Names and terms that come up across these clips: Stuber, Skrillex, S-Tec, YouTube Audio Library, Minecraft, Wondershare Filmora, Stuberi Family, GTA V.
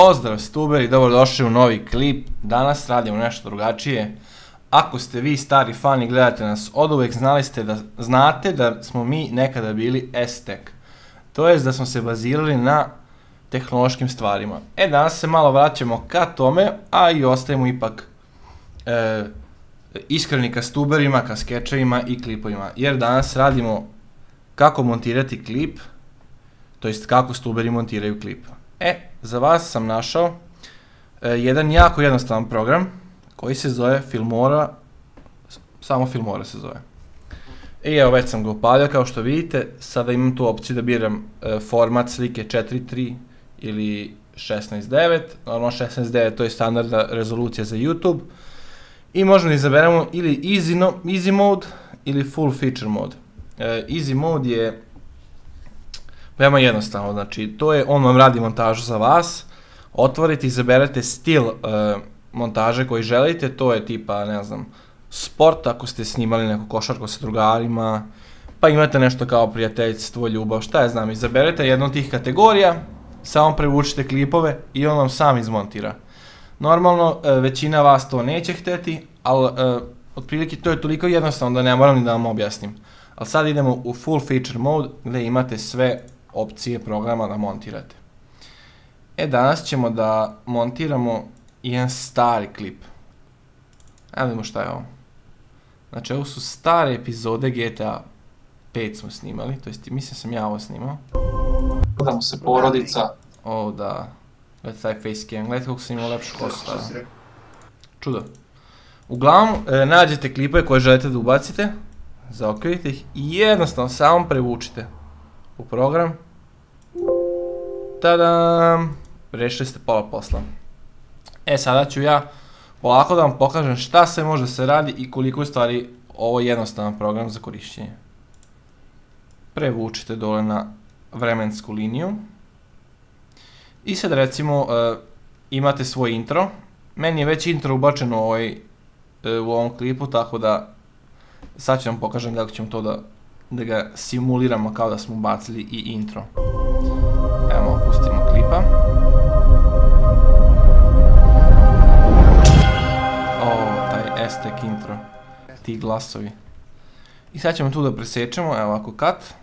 Pozdrav Stuberi, dobrodošli u novi klip. Danas radimo nešto drugačije. Ako ste vi stari fan i gledate nas oduvek, znate da smo mi nekada bili S-Tec. To jest da smo se bazirali na tehnološkim stvarima. Danas se malo vraćamo ka tome, a i ostajemo ipak iskreni ka Stuberima, ka skečevima i klipovima. Jer danas radimo kako montirati klip, to jest kako Stuberi montiraju klip. Za vas sam našao jedan jako jednostavan program koji se zove Filmora, samo Filmora se zove. I evo, već sam ga upalio, kao što vidite. Sada imam tu opciju da biram format slike 4.3 ili 16.9. Normalno 16.9 to je standardna rezolucija za YouTube. I možemo da izaberemo ili Easy mode ili Full feature mode. Easy mode je veoma jednostavno, znači to je, on vam radi montažu za vas, otvorite i izaberete stil montaže koji želite, to je tipa, ne znam, sport, ako ste snimali neku košarku sa drugarima, pa imate nešto kao prijateljstvo, ljubav, šta ja znam, izaberete jednu od tih kategorija, samo prevučite klipove i on vam sam izmontira. Normalno, većina vas to neće hteti, ali otprilike to je toliko jednostavno da ne moram ni da vam objasnim. Ali sad idemo u Full feature mode gde imate sve opcije programa da montirate. Danas ćemo da montiramo jedan stari klip. Vidimo šta je ovo. Znači, ovo su stare epizode GTA 5 smo snimali, to jest mislim sam ja ovo snimao. Da mu se porodica. O da, gledajte taj facecam, gledajte kako sam imao lepšu kosu tada. Čudo. Uglavnom, nađete klipove koje želite da ubacite, zaokvirite ih i jednostavno samo prevučite u program. Tadam! Rešili ste pola posla. Sada ću ja polako da vam pokažem šta sve može da se radi i koliko je stvari ovo jednostavan program za korišćenje. Prevučite dole na vremensku liniju. I sad recimo imate svoj intro. Meni je već intro ubačeno u ovom klipu, tako da sad ću vam pokažem kako ćemo to da ga simuliramo kao da smo bacili i intro. Evo, opustimo klipa. Taj S-Tec intro. Ti glasovi. I sad ćemo tu da presečemo, evo ovako cut.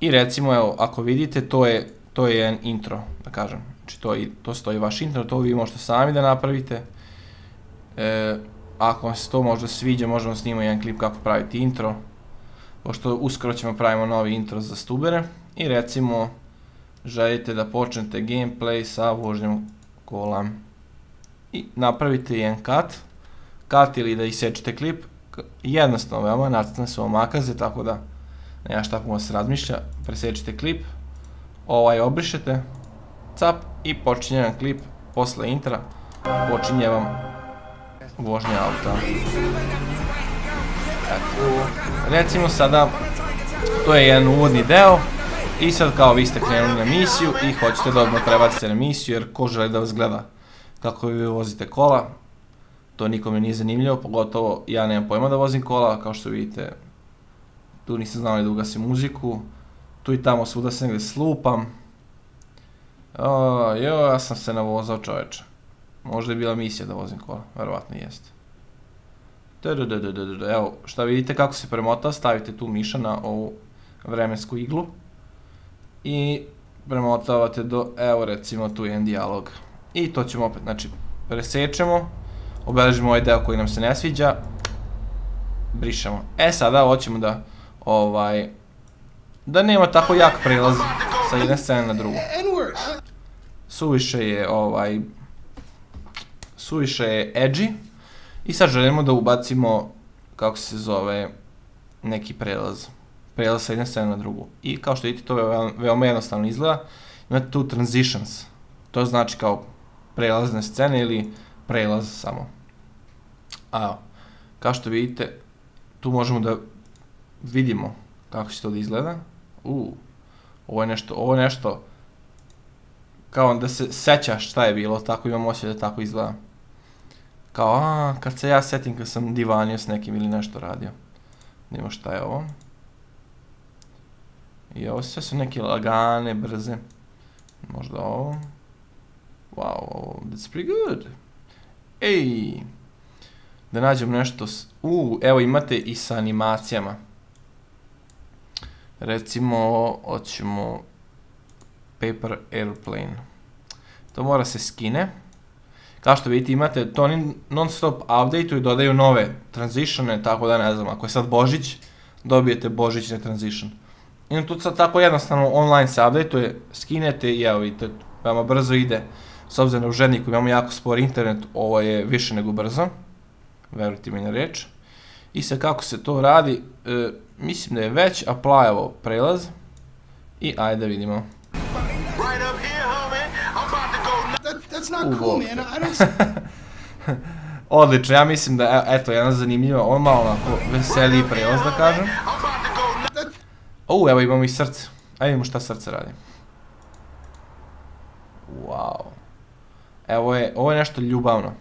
I recimo, evo, ako vidite, to je jedan intro, da kažem. Znači, to stoji vaš intro, to vi možete sami da napravite. Ako vam se to možda sviđa, možemo snimati jedan klip kako praviti intro. Pošto uskoro ćemo pravimo novi intro za Stubere. I recimo, želite da počnete gameplay sa vožnjom kola. I napravite jedan cut ili da isečete klip. Jednostavno, veoma nacrtane su vam makaze, tako da nema šta puno se razmišlja. Presečete klip, obrišete, cap i počinje vam klip posle intra. Počinje vam vožnje auta. Recimo sada to je jedan uvodni deo i sad kao vi ste krenuli na misiju i hoćete da odmah prebacite na misiju, jer ko želi da vas gleda kako vi vozite kola, to nikome nije zanimljivo, pogotovo ja nemam pojma da vozim kola, kao što vidite tu nisam znao ni da ugasim muziku, tu i tamo svuda se negde slupam. Ja sam se navozao, čoveče. Možda je bila misija da vozim kola, verovatno jeste. Evo, šta vidite kako se premota, stavite tu miša na ovu vremensku iglu i premotavate do, evo recimo tu je jedan dijalog. I to ćemo opet, znači, presečemo, obeležimo ovaj deo koji nam se ne sviđa, brišemo. Sada hoćemo da, da nema tako jak prelaz sa jedne scene na drugu. Suviše je, suviše je edgy i sad želimo da ubacimo, kako se zove, neki prelaz sa jedne scene na drugu. I kao što vidite, to je veoma jednostavno izgleda, imate tu transitions, to znači kao prelazne scene ili prelaz samo. Kao što vidite, tu možemo da vidimo kako će to da izgleda. Ovo je nešto kao da se sećaš šta je bilo, tako imam osjećaj da tako izgleda. Kao, kad se ja setim kad sam divanio s nekim ili nešto radio. Nemo šta je ovo. I ovo sve su neke lagane, brze. Možda ovo. Wow, that's pretty good. Ej, da nađem nešto. Evo imate i sa animacijama. Recimo, hoćemo Paper Airplane. To mora se skine. Kao što vidite, imate to non-stop update-u i dodaju nove transitione, tako da ne znam, ako je sad Božić, dobijete božićne transition. I tu sad tako jednostavno online se update-uje, skinete i evo vidite, veoma brzo ide. S obzirom na užedniku imamo jako spor internet, ovo je više nego brzo. Verujte mi na reč. I sad kako se to radi, mislim da je već apply-ovo prelaz. I ajde vidimo. Odlično, ja mislim da, eto, jedna zanimljiva, on malo onako veseliji prelaz, da kažem. Evo imamo i srce. Ajde vidimo šta srce radi. Wow. Evo je, ovo je nešto ljubavno.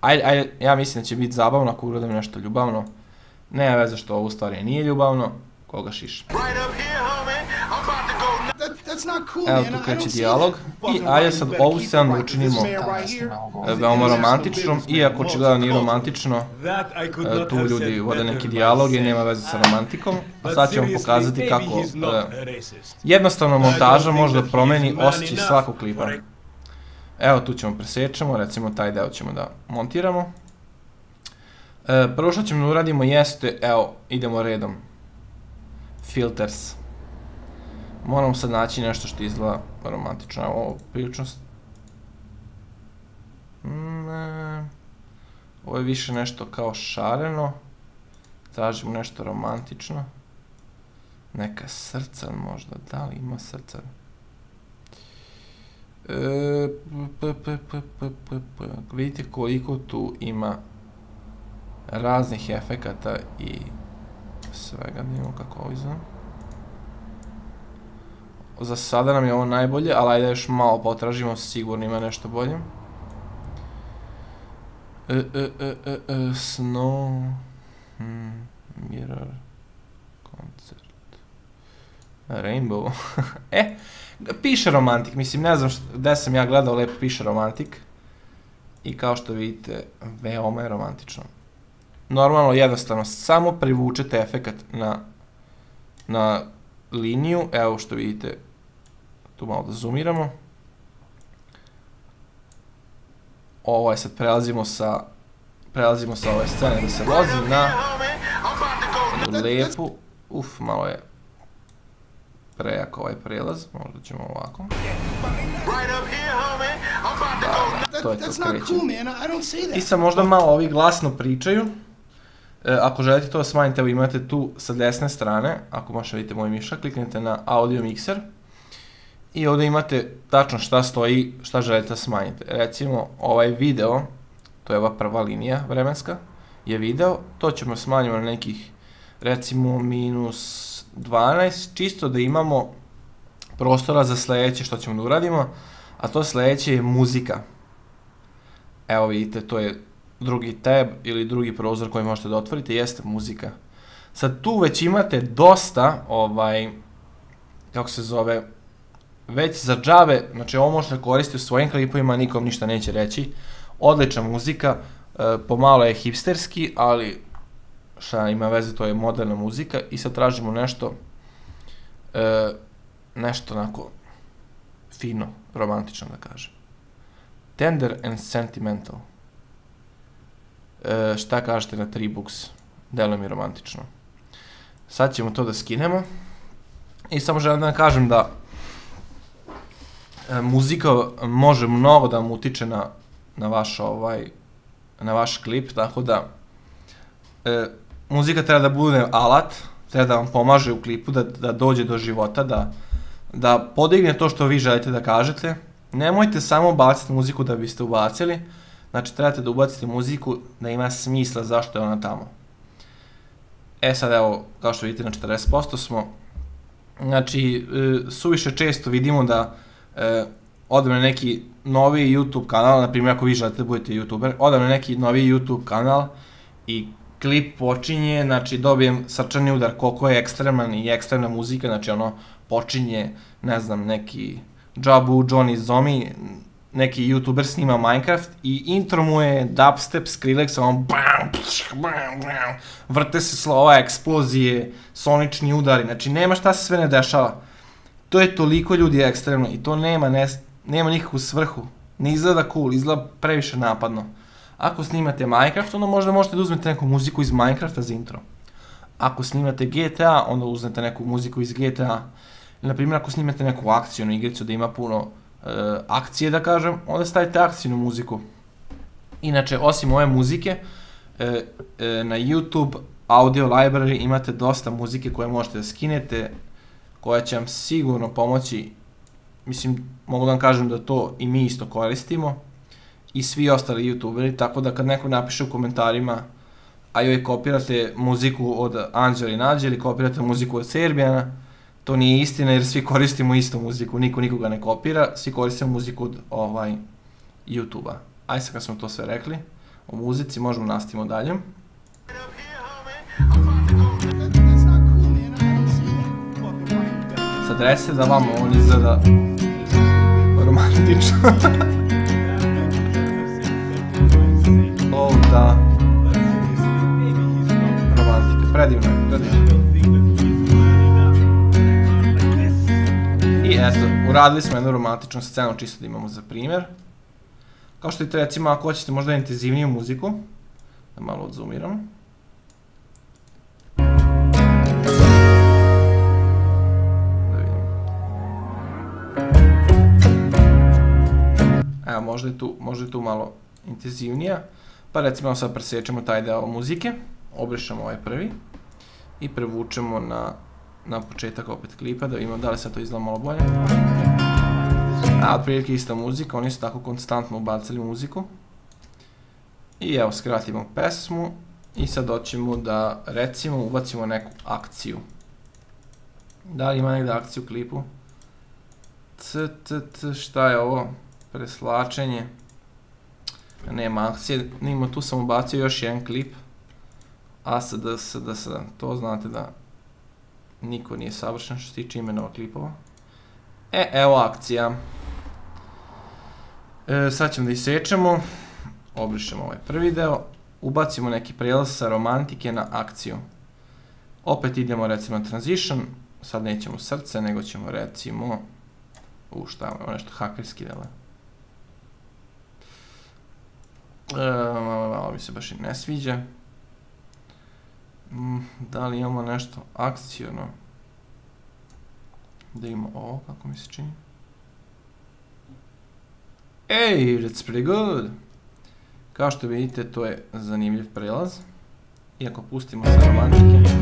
Ajde, ja mislim da će biti zabavno ako uradim nešto ljubavno. Nema veze što ovo u stvari nije ljubavno. Koga šiš. Evo tu kreće dijalog. I ajde sad ovu scenu učinimo veoma romantičnom. Iako očigledno nije romantično, tu ljudi vode neke dijaloge, nema veze sa romantikom. A sad ćemo pokazati kako jednostavno montaža može da promeni osjećaj svakog klipa. Evo tu ćemo presečemo, recimo taj deo ćemo da montiramo. Prvo što ćemo da uradimo jeste, evo, idemo redom. Filters. Moramo sad naći nešto što izgleda romantično. Ovo priličnost. Ovo je više nešto kao šareno. Tražimo nešto romantično. Neka srca možda, da li ima srca? Vidite koliko tu ima raznih efekata i svega, ne imamo kako ovo izgleda. Za sada nam je ovo najbolje, ali ajde još malo potražimo, sigurno ima nešto bolje. Snow... Mirror... Koncert... Rainbow... Piše romantik, mislim, ne znam gde sam ja gledao, lepo piše romantik. I kao što vidite, veoma je romantično. Normalno, jednostavno, samo privučete efekat na liniju. Evo što vidite, tu malo da zoomiramo. Ovo je sad, prelazimo sa ove scene da se vozi na lepu. Uf, malo je prejak ovaj prelaz, možda ćemo ovako. Da, to je to, krećemo. I sad možda malo ovi glasno pričaju. Ako želite to da smanjite, evo imate tu sa desne strane, ako možete vidite moj mišak, kliknite na audio mikser. I ovdje imate tačno šta stoji, šta želite da smanjite. Recimo ovaj video, to je ova prva linija vremenska, je video. To ćemo smanjiti na nekih, recimo minus 12, čisto da imamo prostora za sledeće što ćemo da uradimo, a to sledeće je muzika. Evo vidite, to je drugi tab ili drugi prozor koji možete da otvorite, jeste muzika. Sad tu već imate dosta, kako se zove, već za džabe, znači ovo možete koristiti u svojim klipovima, nikom ništa neće reći. Odlična muzika, pomalo je hipsterski, ali šta ima veze, to je moderna muzika. I sad tražimo nešto onako fino, romantično da kažem. Tender and sentimental. Šta kažete na 3 books? Deluje mi romantično. Sad ćemo to da skinemo. I samo želim da vam kažem da muzika može mnogo da vam utiče na vaš klip, tako da muzika treba da bude alat, treba da vam pomaže u klipu, da dođe do života, da podigne to što vi želite da kažete. Nemojte samo baciti muziku da biste ubacili, znači trebate da ubacite muziku da ima smisla zašto je ona tamo. E sad evo, kao što vidite na 40% smo, znači suviše često vidimo da odem na neki novi YouTube kanal, na primjer ako vi želite da budete YouTuber, odem na neki novi YouTube kanal i klip počinje, znači dobijem srčani udar koliko je ekstreman i ekstremna muzika, znači ono počinje, ne znam, neki Jabu, Johnny Zomi, neki youtuber snima Minecraft i intro mu je dubstep, Skrillex, ono vrte se slova, eksplozije, sonični udari, znači nema šta se sve ne dešava. To je toliko ljudi ekstremno i to nema nikakvu svrhu, ne izgleda cool, izgleda previše napadno. Ako snimate Minecraft, onda možda možete da uzmete neku muziku iz Minecrafta za intro. Ako snimate GTA, onda uzmete neku muziku iz GTA. Naprimjer, ako snimate neku akcijnu igricu da ima puno akcije, da kažem, onda stavite akcijnu muziku. Inače, osim ove muzike, na YouTube Audio Library imate dosta muzike koje možete da skinete, koja će vam sigurno pomoći. Mislim, mogu da vam kažem da to i mi isto koristimo i svi ostali youtuberi, tako da kad neko napiše u komentarima a joj kopirate muziku od Anđeli Nađe ili kopirate muziku od Serbijana, to nije istina jer svi koristimo istu muziku, niko nikoga ne kopira, svi koristimo muziku od YouTube-a. Ajde sad kad smo to sve rekli o muzici, možemo nastaviti dalje. Sad recite da vama on izgleda romantično. O da, romantika, predivno je, predivno. I eto, uradili smo jednu romantičnu scenu, čisto da imamo za primjer. Kao što je to, recimo, ako hoćete možda intenzivniju muziku, da malo odzoomiram. Evo, možda je tu malo intenzivnija. Pa recimo sad presečemo taj deo muzike, obrišemo ovaj prvi i prevučemo na početak opet klipa, da vidimo da li sad to izgleda malo bolje. A otprilike ista muzika, oni su tako konstantno ubacili muziku. I evo, skratimo pesmu i sad hoćemo da, recimo, ubacimo neku akciju. Da li ima negde akciju u klipu? Šta je ovo? Preslačenje. Nema akcije, nimo, tu sam ubacio još jedan klip. ASDSDS, to znate da niko nije savršen što se tiče imenova klipova. E, evo akcija. Sad ćemo da isečemo, obrišemo ovaj prvi deo, ubacimo neki prelaz sa romantike na akciju. Opet idemo recimo na transition, sad nećemo srce, nego ćemo recimo, šta je ovo, nešto hakerski delo. Ovo mi se baš i ne sviđa. Da li imamo nešto akcijono? Da imamo ovo, kako mi se čini. Ej, that's pretty good! Kao što vidite, to je zanimljiv prelaz. I ako pustimo sa romantike,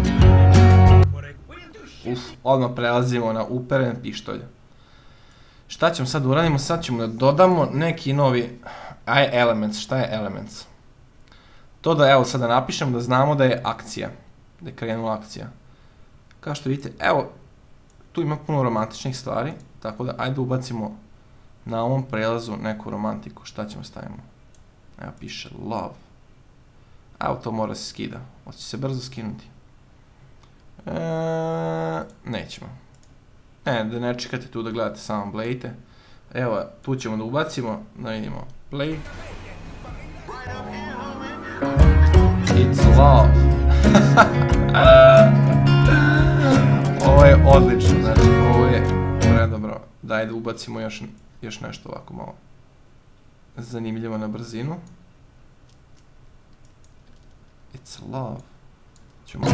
odmah prelazimo na uperen pištolj. Šta ćemo sad uradimo? Sad ćemo da dodamo neki novi elements. Šta je elements? To da, evo, sada napišemo da znamo da je akcija, da je krenula akcija. Kao što vidite, evo, tu ima puno romantičnih stvari, tako da ajde ubacimo na ovom prelazu neku romantiku. Šta ćemo stavimo? Evo, piše love. Evo, to mora se skida. Hoće se brzo skinuti. Nećemo. Ne, da ne čekate tu da gledate, samo playte. Evo, tu ćemo da ubacimo, da vidimo play. It's love. Ovo je odlično, znači ovo je predobro. Daj da ubacimo još nešto ovako malo zanimljivo na brzinu. It's love. Ćemo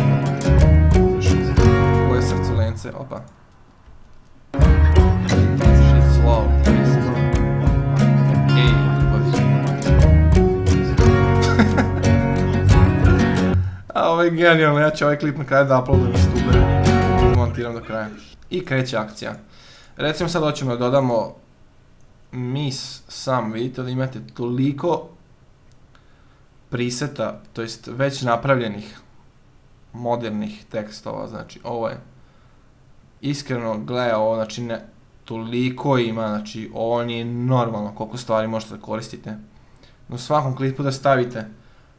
ovo je srculence, opa. It's love. Ovo je genijalno, ja ću ovaj klip na kraju da uploadujem na Stuberi, montiram do kraja. I kreće akcija. Recimo sad hoćemo da dodamo mis sam, vidite da imate toliko preseta, to jest već napravljenih modernih tekstova, znači ovo je iskreno, gledaj ovo, znači toliko ima, znači ovo nije normalno koliko stvari možete da koristite. U svakom klipu da stavite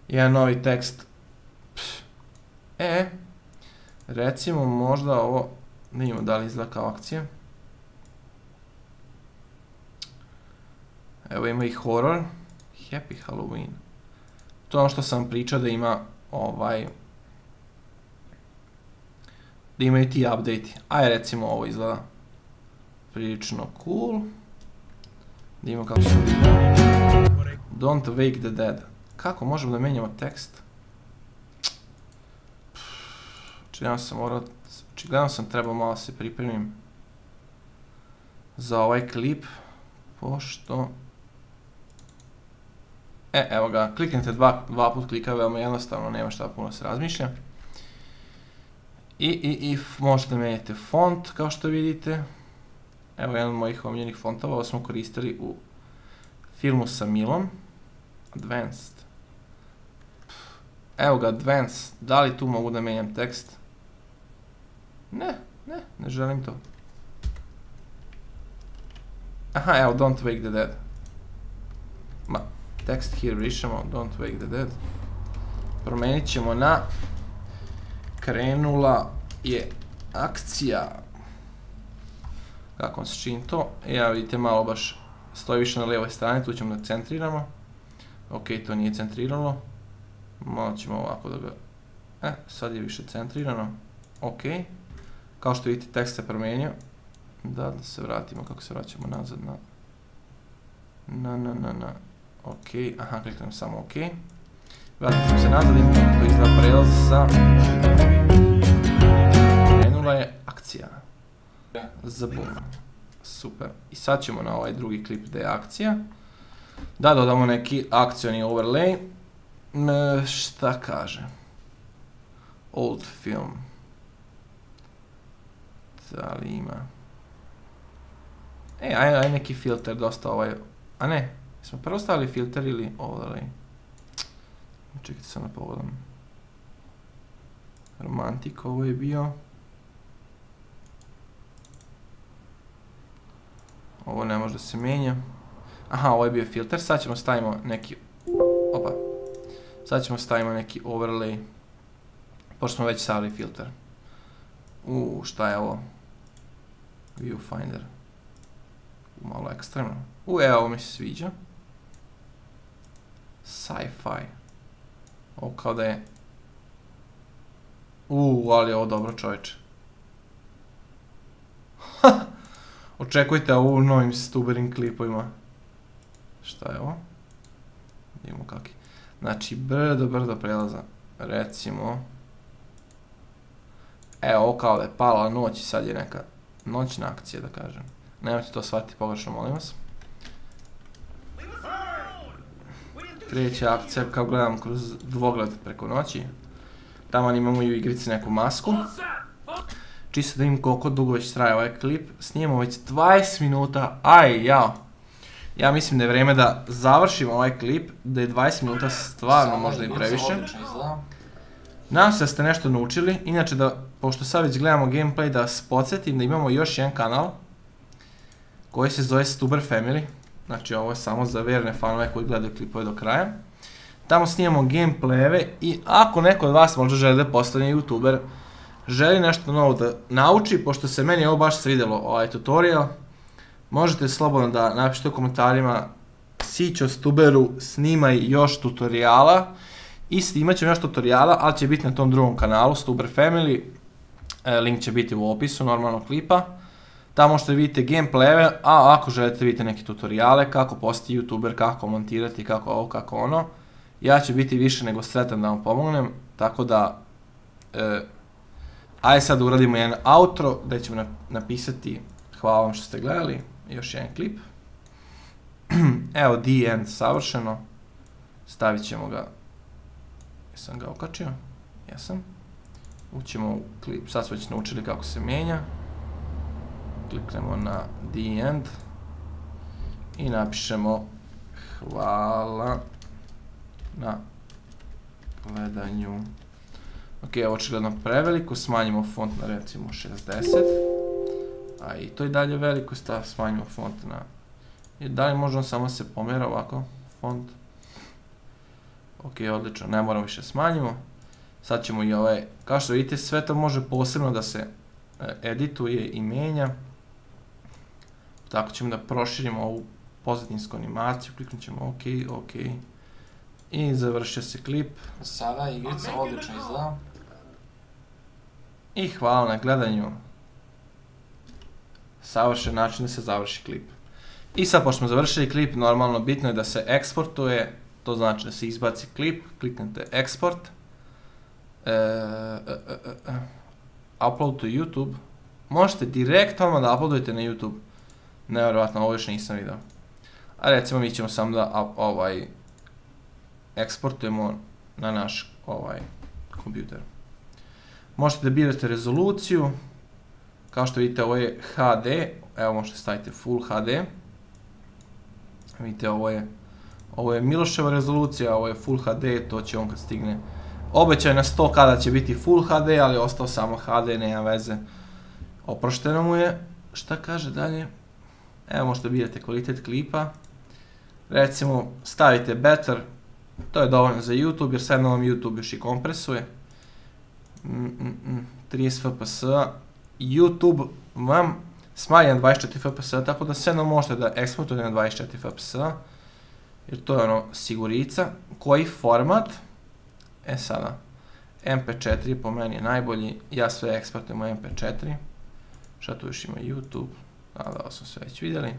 jedan novi tekst. Recimo možda ovo, vidimo da li izgleda kao akcija. Evo ima i horror. Happy Halloween. To što sam pričao da ima ovaj... da imaju ti update-i. Ajde recimo ovo izgleda prilično cool. Da imamo kako što izgleda. Don't wake the dead. Kako možemo da menjamo tekst? Očigledno sam trebao malo se pripremim za ovaj klip, pošto... evo ga, kliknete dva put klika, veoma jednostavno, nema šta puno se razmišlja. I možete menjati font, kao što vidite. Evo jedan od mojih omiljenih fontova, ovo smo koristili u filmu sa Milom. Advanced. Evo ga, Advanced. Da li tu mogu da menjam tekst? Ne želim to. Aha, evo, Don't Wake the Dead. Ma, tekst here rišemo, Don't Wake the Dead. Promenit ćemo na krenula je akcija. Kako se čini to? Ja vidite malo baš stoji više na lijevoj strani, tu ćemo da centriramo. Ok, to nije centrirano. Malo ćemo ovako da ga... sad je više centrirano. Ok. Kao što vidite, tekst se promenio. Da, da se vratimo, kako se vraćamo nazad na... Ok, aha, kliknem samo ok. Vratim se nazad, imamo to izgleda prelaz sa... Krenula je akcija. Zabuna. Super. I sad ćemo na ovaj drugi klip gde je akcija. Da, dodamo neki akcioni overlay. Šta kaže? Old film. Da li ima? Ajde neki filter, dosta ovaj... A ne, smo prvo stavili filter ili overlay? Čekajte sam da pogledam. Romantik ovo je bio. Ovo ne može da se menja. Aha, ovo je bio filter, sad ćemo stavimo neki... Opa. Sad ćemo stavimo neki overlay. Pošto smo već stavili filter. Šta je ovo? Viewfinder. Malo ekstremno. Evo, ovo mi se sviđa. Sci-fi. Ovo kao da je... ali je ovo dobro, čovječe. Očekujte ovo u novim Stuberim klipovima. Šta je ovo? Vidimo kak je. Znači, brdo prelaza. Recimo... Evo, kao da je pala noć i sad je neka noćna akcija, da kažem. Nemojte to shvatiti pogrešno, molim vas. Kreće akcija, kao gledam kroz dvogled preko noći. Tamo imamo i u igrici neku masku. Čisto da im koliko dugo već traje ovaj klip. Snijemo već 20 minuta. Aj, jao. Ja mislim da je vreme da završim ovaj klip, da je 20 minuta stvarno možda i previše. Nadam se da ste nešto naučili, inače da, pošto sad već gledamo gameplay, da vas podsjetim da imamo još jedan kanal koji se zove Stuberi Family, znači ovo je samo za verne fanove koji gledaju klipove do kraja. Tamo snimamo gameplayeve i ako neko od vas možda želi da postane youtuber, želi nešto novo da nauči, pošto se meni ovo baš svidjelo ovaj tutorial, možete slobodno da napišite u komentarima Sićo Stuberu snimaj još tutoriala i snimat ćemo još tutoriala, ali će biti na tom drugom kanalu Stuberi Family, link će biti u opisu normalnog klipa, tamo možete vidjeti gameplayve, a ako želite vidjeti neke tutoriale kako postati youtuber, kako montirati, kako ovo, kako ono, ja ću biti više nego sretan da vam pomognem, tako da ajde sad uradimo jedan outro gdje ćemo napisati hvala vam što ste gledali. Još jedan klip. Evo, the end, savršeno. Stavit ćemo ga. Jesam ga okačio? Jesam. Ućemo u klip. Sad smo već naučili kako se mijenja. Kliknemo na the end. I napišemo hvala na gledanju. Ok, ovo očigledno preveliko. Smanjimo font na recimo 60. A i to je dalje veliko, smanjimo font na... Da li možemo samo se pomjera ovako, font? Ok, odlično, ne moramo više smanjimo. Sad ćemo i ove, kao što vidite, sve to može posebno da se edituje i menja. Tako ćemo da proširimo ovu pozadinsku animaciju, kliknut ćemo OK, OK. I završio se klip. Sada igrica odlično izgleda. I hvala na gledanju. Savršen način da se završi klip. I sad pošto smo završili klip, normalno bitno je da se eksportuje, to znači da se izbaci klip, kliknete Export, Upload to YouTube, možete direkt odmah da uploadujete na YouTube, nevjerovatno, ovo još nisam video. A recimo mi ćemo samo da eksportujemo na naš kompjuter. Možete da birate rezoluciju, kao što vidite ovo je HD, evo možete stavite Full HD, vidite ovo je Miloševa rezolucija, ovo je Full HD, to će on kad stigne, obećaj na 100 kada će biti Full HD, ali je ostao samo HD, nema veze, oprošteno mu je, šta kaže dalje, evo možete birate kvalitet klipa, recimo stavite Better, to je dovoljno za YouTube jer sad na ovom YouTube još i kompresuje, 30 fps-a, YouTube vam smanji na 24 fps-a, tako da sve možete da eksportujete na 24 fps-a, jer to je ono sigurica. Koji format? E sada, MP4 po meni je najbolji, ja sve eksportujem u MP4, šta tu još ima YouTube, nadao smo sve već vidjeli.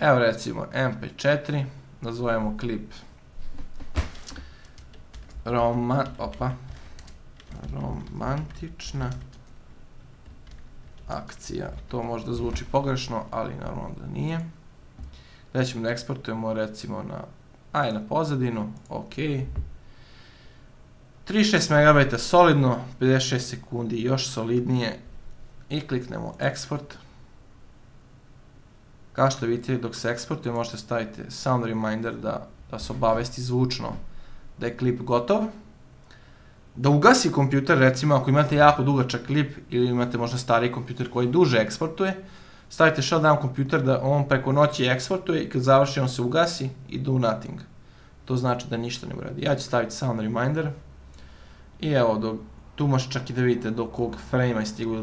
Evo recimo MP4, nazovemo klip romantična akcija, to možda zvuči pogrešno, ali naravno da nije. Da ćemo da eksportujemo recimo na pozadinu, ok. 36 MB solidno, 56 sekundi još solidnije i kliknemo Export. Kao što vidite dok se eksportuje možete staviti sound reminder da se obavesti zvučno da je klip gotov. Da ugasi kompjuter, recimo ako imate jako dugačak klip ili imate možda stariji kompjuter koji duže eksportuje, stavite shutdown kompjuter da on preko noći eksportuje i kad završi on se ugasi i do nothing. To znači da ništa ne uradi. Ja ću staviti sound reminder i evo, tu možete čak i da vidite do kog frame-a je stigao,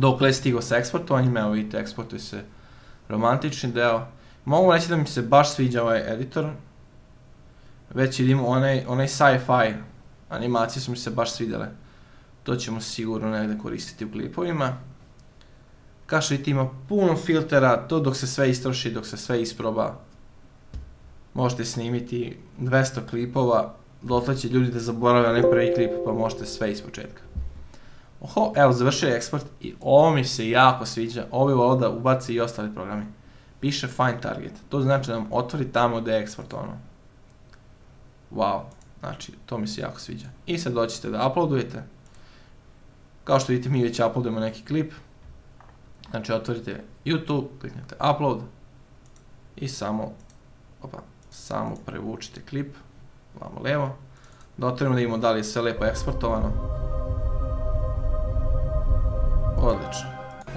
dok je stigao sa eksportovanjem, evo vidite, eksportuje se romantični deo. Mogu reći da mi se baš sviđa ovaj editor, već idemo onaj sci-fi. Animacije su mi se baš svidjele, to ćemo sigurno negdje koristiti u klipovima. Kao što vidite ima puno filtera, to dok se sve istroši, dok se sve isproba. Možete snimiti 200 klipova, dotle će ljudi da zaborave onaj prvi klip pa možete sve iz početka. Oho, evo završio je eksport i ovo mi se jako sviđa, ovo je ovdje ubaci i ostali programi. Piše Find Target, to znači da vam otvori tamo gdje je eksportovano. Wow. Znači, to mi se jako sviđa. I sad doćete da uploadujete. Kao što vidite, mi već uploadujemo neki klip. Znači, otvorite YouTube, kliknete Upload. I samo prevučite klip. Vamo levo. Da otvorimo da imamo da li je sve lepo eksportovano. Odlično,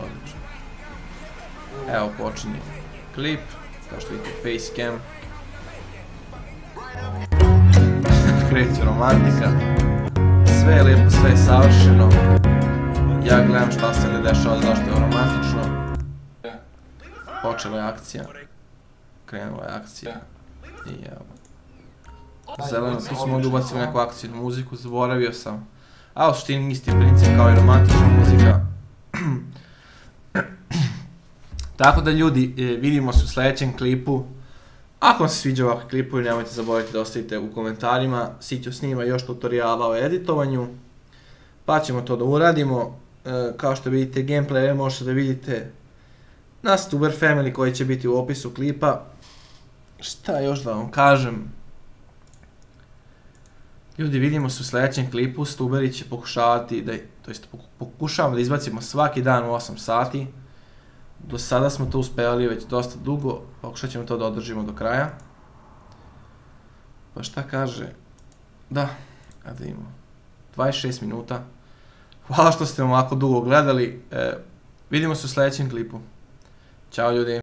odlično. Evo počinje klip. Kao što vidite, Facecam. Kreće romantika, sve je lijepo, sve je savršeno, ja gledam šta se ne dešava, zašto je romantično, počela je akcija, krenula je akcija i evo, zeleno, tu smo ovdje ubacili neku akcijnu muziku, zaboravio sam, a u suštini isti princip kao i romantična muzika, tako da ljudi, vidimo se u sljedećem klipu. Ako vam se sviđa ovakve klipove, nemojte zaboraviti da ostavite u komentarima. Siću snima još tutoriala o editovanju, pa ćemo to da uradimo. Kao što vidite, gameplay možete da vidite na Stuberi Family koji će biti u opisu klipa. Šta još da vam kažem? Ljudi, vidimo se u sljedećem klipu. Stuberi će pokušavamo da izbacimo svaki dan u 8 sati. Do sada smo to uspevali već dosta dugo, pokušat ćemo to da održimo do kraja. Pa šta kaže? Da, da imamo 26 minuta. Hvala što ste ovako dugo gledali. Vidimo se u sljedećem klipu. Ćao ljudi.